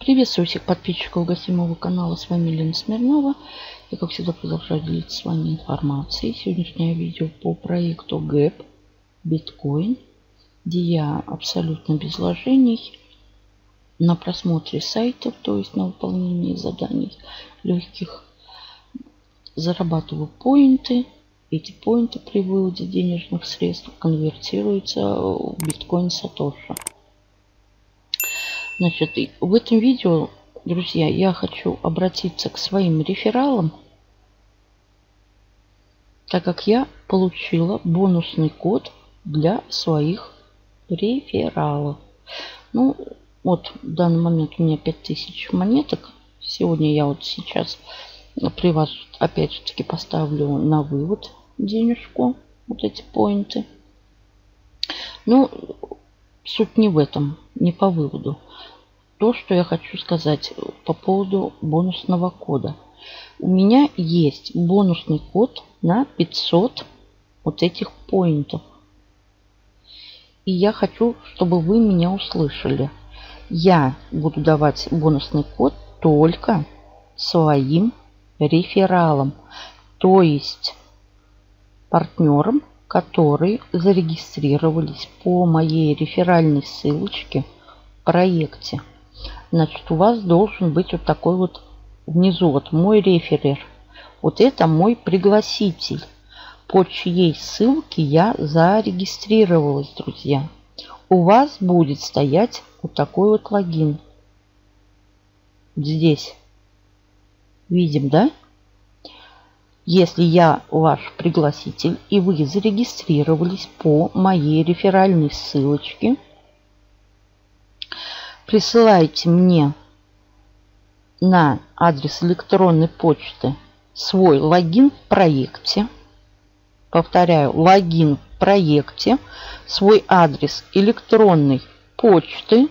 Приветствую всех подписчиков гостевого канала. С вами Елена Смирнова. Я, как всегда, продолжаю делиться с вами информацией. Сегодняшнее видео по проекту GAP Bitcoin, где я абсолютно без вложений на просмотре сайтов, то есть на выполнении заданий легких, зарабатываю поинты. Эти поинты при выводе денежных средств конвертируются в Bitcoin Satoshi. Значит, в этом видео, друзья, я хочу обратиться к своим рефералам, так как я получила бонусный код для своих рефералов. Ну, вот в данный момент у меня 5000 монеток. Сегодня я вот сейчас при вас опять же таки поставлю на вывод денежку, вот эти поинты. Ну, суть не в этом, не по выводу. То, что я хочу сказать по поводу бонусного кода. У меня есть бонусный код на 500 вот этих поинтов. И я хочу, чтобы вы меня услышали. Я буду давать бонусный код только своим рефералам. То есть партнерам, которые зарегистрировались по моей реферальной ссылочке в проекте. Значит, у вас должен быть вот такой вот внизу, вот мой реферер. Вот это мой пригласитель, по чьей ссылке я зарегистрировалась, друзья. У вас будет стоять вот такой вот логин. Здесь. Видим, да? Если я ваш пригласитель и вы зарегистрировались по моей реферальной ссылочке, присылайте мне на адрес электронной почты свой логин в проекте. Повторяю, логин в проекте, свой адрес электронной почты.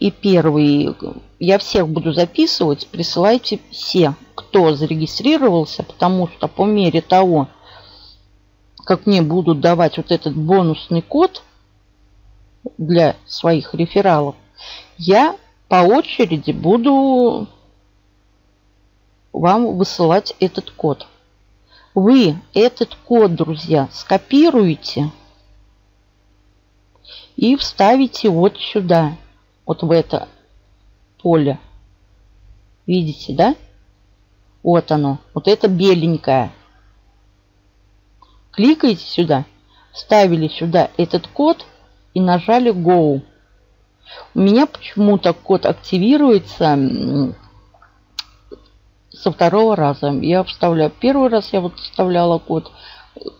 И первый, я всех буду записывать, присылайте все, кто зарегистрировался, потому что по мере того, как мне будут давать вот этот бонусный код для своих рефералов, я по очереди буду вам высылать этот код. Вы этот код, друзья, скопируете и вставите вот сюда. Вот в это поле. Видите, да? Вот оно. Вот это беленькое. Кликаете сюда. Вставили сюда этот код и нажали Go. У меня почему-то код активируется со второго раза. Я вставляю. Первый раз я вот вставляла код,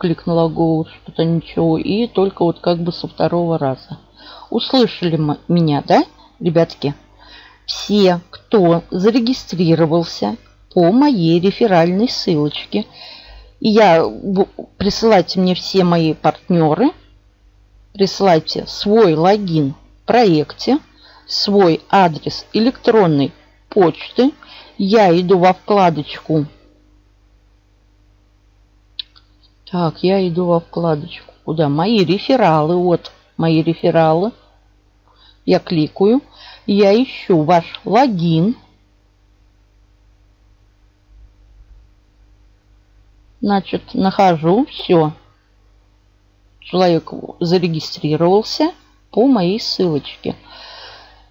кликнула Go, что-то ничего. И только вот как бы со второго раза. Услышали меня, да? Ребятки, все, кто зарегистрировался по моей реферальной ссылочке, присылайте мне все мои партнеры, присылайте свой логин в проекте, свой адрес электронной почты. Я иду во вкладочку. Так, я иду во вкладочку. Куда? Мои рефералы. Вот мои рефералы. Я кликаю, я ищу ваш логин. Значит, нахожу, все. Человек зарегистрировался по моей ссылочке.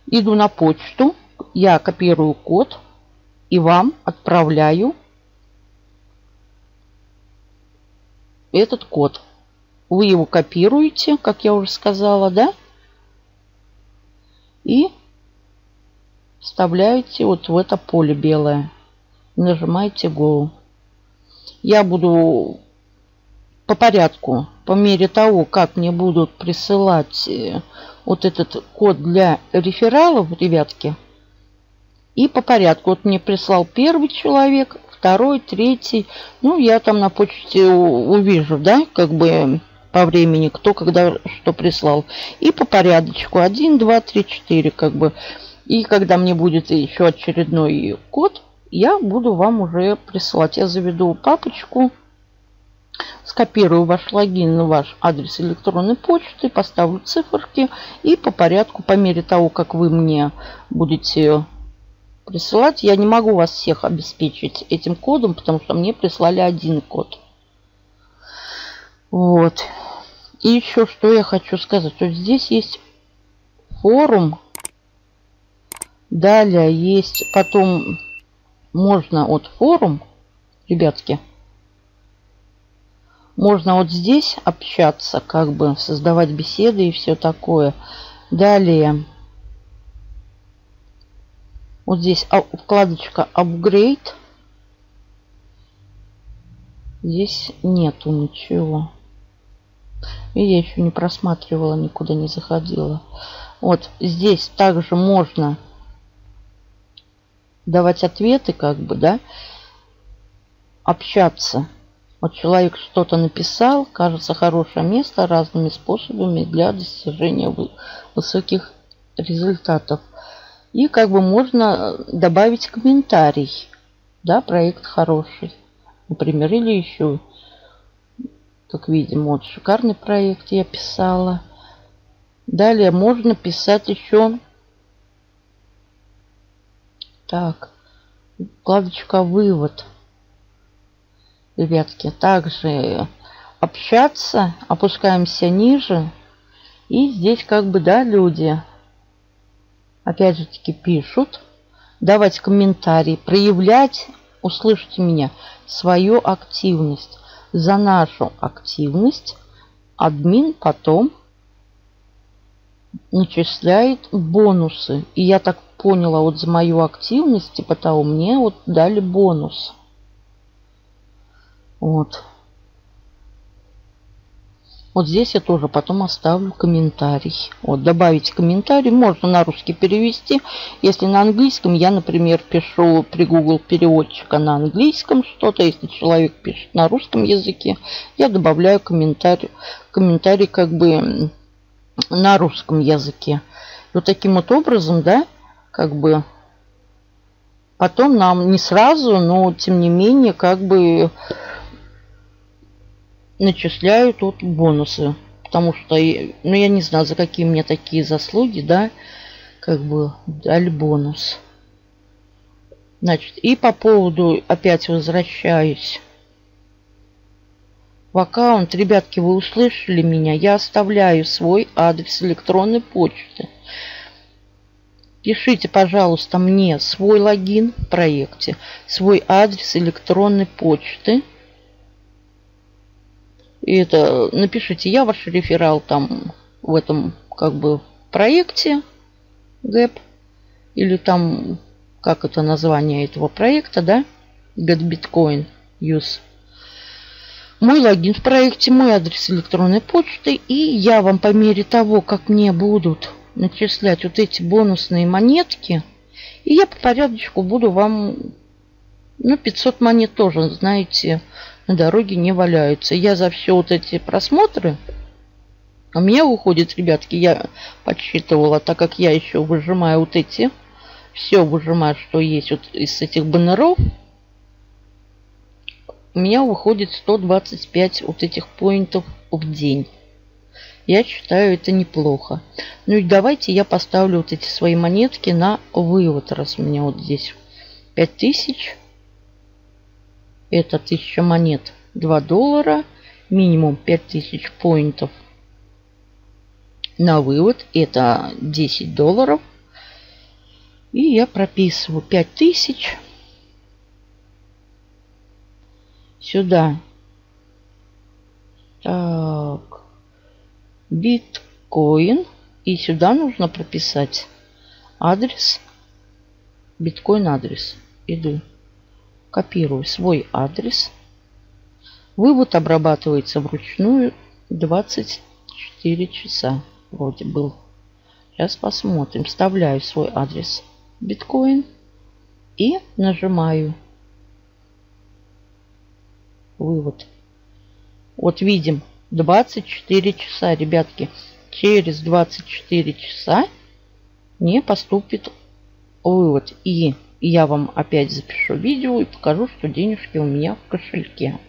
Иду на почту, я копирую код и вам отправляю этот код. Вы его копируете, как я уже сказала, да? И вставляете вот в это поле белое. Нажимаете Go. Я буду по порядку, по мере того, как мне будут присылать вот этот код для рефералов, ребятки. И по порядку. Вот мне прислал первый человек, второй, третий. Ну, я там на почте увижу, да, как бы... по времени, кто когда что прислал. И по порядочку 1, 2, 3, 4 как бы. И когда мне будет еще очередной код, я буду вам уже присылать. Я заведу папочку, скопирую ваш логин, ваш адрес электронной почты, поставлю циферки и по порядку, по мере того, как вы мне будете присылать. Я не могу вас всех обеспечить этим кодом, потому что мне прислали один код. Вот. И еще что я хочу сказать. Вот здесь есть форум. Далее есть потом можно от форум, ребятки, можно вот здесь общаться, как бы создавать беседы и все такое. Далее вот здесь вкладочка Upgrade. Здесь нету ничего. И я еще не просматривала, никуда не заходила. Вот здесь также можно давать ответы, как бы, да, общаться. Вот человек что-то написал, кажется, хорошее место разными способами для достижения высоких результатов. И как бы можно добавить комментарий, да, проект хороший, например, или еще, как видим, вот шикарный проект я писала. Далее можно писать еще, так, вкладочка «Вывод». Ребятки, также общаться, опускаемся ниже. И здесь как бы, да, люди опять же таки пишут. Давать комментарии, проявлять, услышьте меня, свою активность. За нашу активность админ потом начисляет бонусы. И я так поняла, вот за мою активность, типа того, мне вот дали бонус. Вот. Вот здесь я тоже потом оставлю комментарий. Вот, добавить комментарий. Можно на русский перевести. Если на английском, я, например, пишу при Google переводчика на английском что-то. Если человек пишет на русском языке, я добавляю комментарий. Комментарий как бы на русском языке. Вот таким вот образом, да, как бы потом нам не сразу, но тем не менее, как бы начисляют вот бонусы. Потому что, ну, я не знаю, за какие мне такие заслуги, да, как бы дали бонус. Значит, и по поводу, опять возвращаюсь в аккаунт. Ребятки, вы услышали меня? Я оставляю свой адрес электронной почты. Пишите, пожалуйста, мне свой логин в проекте, свой адрес электронной почты. И это напишите, я ваш реферал там в этом как бы проекте GAP, или там как это название этого проекта, да, GAP Bitcoin Use. Мой логин в проекте, мой адрес электронной почты, и я вам по мере того, как мне будут начислять вот эти бонусные монетки, и я по порядочку буду вам, ну, 500 монет тоже, знаете, на дороге не валяются. Я за все вот эти просмотры, у меня уходит, ребятки, я подсчитывала, так как я еще выжимаю вот эти, все выжимаю, что есть вот из этих баннеров, у меня уходит 125 вот этих поинтов в день. Я считаю, это неплохо. Ну и давайте я поставлю вот эти свои монетки на вывод. Раз у меня вот здесь 5000. Это 1000 монет. $2. Минимум 5000 поинтов на вывод. Это $10. И я прописываю 5000. Сюда. Так. Биткоин. И сюда нужно прописать адрес. Биткоин адрес. Иду. Копирую свой адрес. Вывод обрабатывается вручную 24 часа. Вроде был. Сейчас посмотрим. Вставляю свой адрес биткоин. И нажимаю. Вывод. Вот видим. 24 часа, ребятки. Через 24 часа мне поступит вывод. И я вам опять запишу видео и покажу, что денежки у меня в кошельке.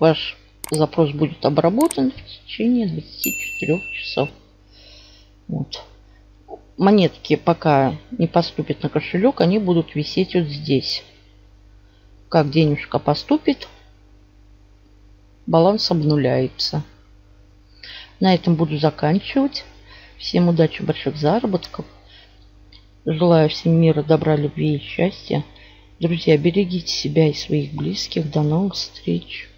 Ваш запрос будет обработан в течение 24 часов. Вот. монетки пока не поступит на кошелек, они будут висеть вот здесь. Как денежка поступит, баланс обнуляется. На этом буду заканчивать. Всем удачи, больших заработков. Желаю всем мира, добра, любви и счастья. Друзья, берегите себя и своих близких. До новых встреч.